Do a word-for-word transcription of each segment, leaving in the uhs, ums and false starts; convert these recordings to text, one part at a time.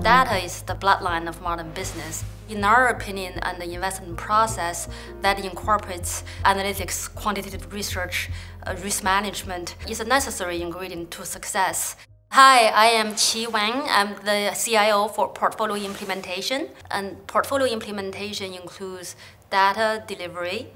data is the bloodline of modern business. In our opinion, and the investment process that incorporates analytics, quantitative research, uh, risk management is a necessary ingredient to success. Hi, I am Qi Wang. I'm the C I O for portfolio implementation. And portfolio implementation includes data delivery,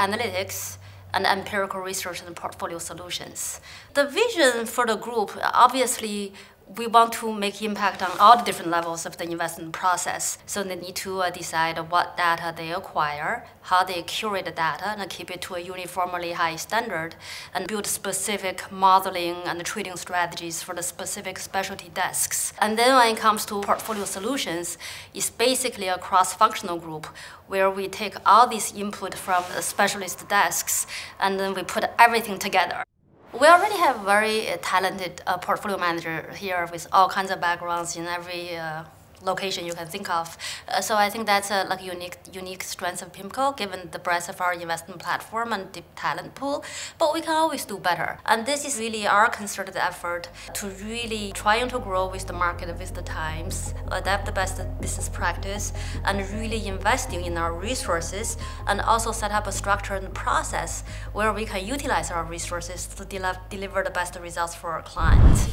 analytics, and empirical research and portfolio solutions. The vision for the group, obviously, we want to make impact on all the different levels of the investment process. So they need to uh, decide what data they acquire, how they curate the data, and keep it to a uniformly high standard, and build specific modeling and trading strategies for the specific specialty desks. And then when it comes to portfolio solutions, it's basically a cross-functional group where we take all these input from the specialist desks, and then we put everything together. We already have a very talented uh, portfolio manager here with all kinds of backgrounds in every uh, location you can think of. Uh, so I think that's a like, unique, unique strength of PIMCO, given the breadth of our investment platform and deep talent pool. But we can always do better. And this is really our concerted effort to really trying to grow with the market, with the times, adapt the best business practice, and really investing in our resources, and also set up a structure and process where we can utilize our resources to del deliver the best results for our clients.